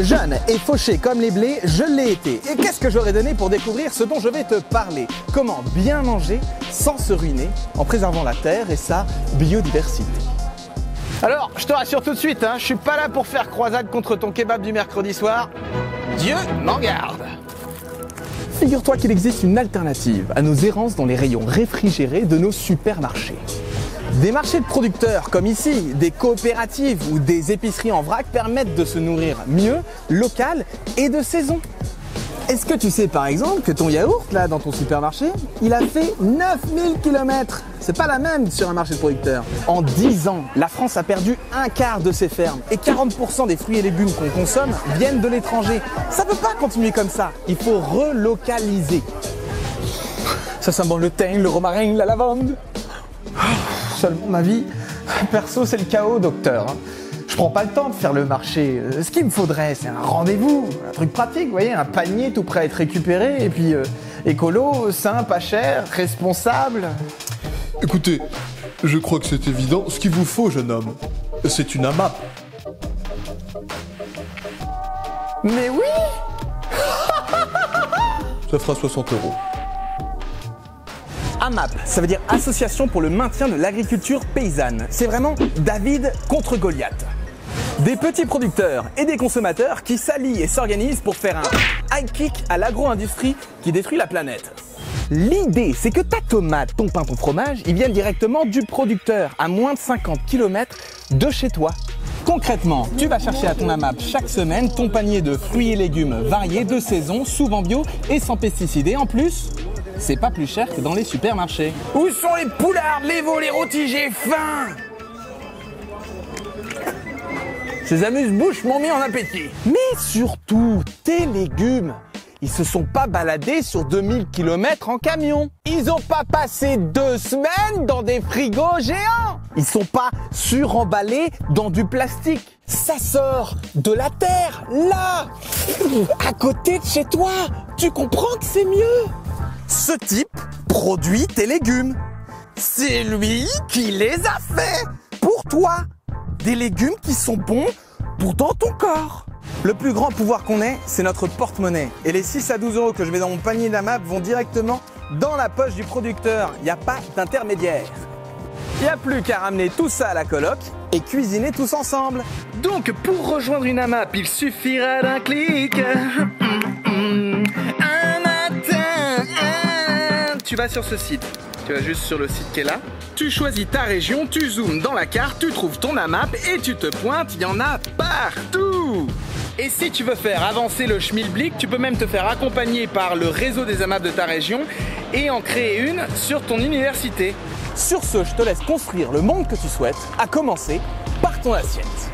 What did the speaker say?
Jeune et fauché comme les blés, je l'ai été. Et qu'est-ce que j'aurais donné pour découvrir ce dont je vais te parler? Comment bien manger sans se ruiner en préservant la terre et sa biodiversité. Alors, je te rassure tout de suite, je suis pas là pour faire croisade contre ton kebab du mercredi soir. Dieu m'en garde! Figure-toi qu'il existe une alternative à nos errances dans les rayons réfrigérés de nos supermarchés. Des marchés de producteurs comme ici, des coopératives ou des épiceries en vrac permettent de se nourrir mieux, local et de saison. Est-ce que tu sais par exemple que ton yaourt là dans ton supermarché, il a fait 9000 km? C'est pas la même sur un marché de producteurs. En 10 ans, la France a perdu un quart de ses fermes et 40% des fruits et légumes qu'on consomme viennent de l'étranger. Ça peut pas continuer comme ça, il faut relocaliser. Ça sent bon le thym, le romarin, la lavande. Seulement ma vie, perso, c'est le chaos, docteur. Je prends pas le temps de faire le marché. Ce qu'il me faudrait, c'est un rendez-vous, un truc pratique, vous voyez, un panier tout prêt à être récupéré, et puis écolo, sain, pas cher, responsable. Écoutez, je crois que c'est évident. Ce qu'il vous faut, jeune homme, c'est une AMAP. Mais oui. Ça fera 60 €. AMAP, ça veut dire Association pour le maintien de l'agriculture paysanne. C'est vraiment David contre Goliath. Des petits producteurs et des consommateurs qui s'allient et s'organisent pour faire un high kick à l'agro-industrie qui détruit la planète. L'idée, c'est que ta tomate, ton pain, ton fromage, ils viennent directement du producteur à moins de 50 km de chez toi. Concrètement, tu vas chercher à ton AMAP chaque semaine ton panier de fruits et légumes variés, de saison, souvent bio et sans pesticides. Et en plus, c'est pas plus cher que dans les supermarchés. Où sont les poulards, les veaux, les rôtis? J'ai faim! Ces amuse-bouches m'ont mis en appétit. Mais surtout, tes légumes, ils se sont pas baladés sur 2000 km en camion. Ils ont pas passé 2 semaines dans des frigos géants. Ils sont pas suremballés dans du plastique. Ça sort de la terre, là, à côté de chez toi. Tu comprends que c'est mieux? Ce type produit tes légumes. C'est lui qui les a faits pour toi. Des légumes qui sont bons pour dans ton corps. Le plus grand pouvoir qu'on ait, c'est notre porte-monnaie. Et les 6 à 12 € que je mets dans mon panier d'AMAP vont directement dans la poche du producteur. Il n'y a pas d'intermédiaire. Il n'y a plus qu'à ramener tout ça à la coloc et cuisiner tous ensemble. Donc pour rejoindre une AMAP, il suffira d'un clic. Tu vas sur ce site, tu vas juste sur le site qui est là, tu choisis ta région, tu zoomes dans la carte, tu trouves ton AMAP et tu te pointes, il y en a partout! Et si tu veux faire avancer le schmilblick, tu peux même te faire accompagner par le réseau des AMAP de ta région et en créer une sur ton université. Sur ce, je te laisse construire le monde que tu souhaites, à commencer par ton assiette.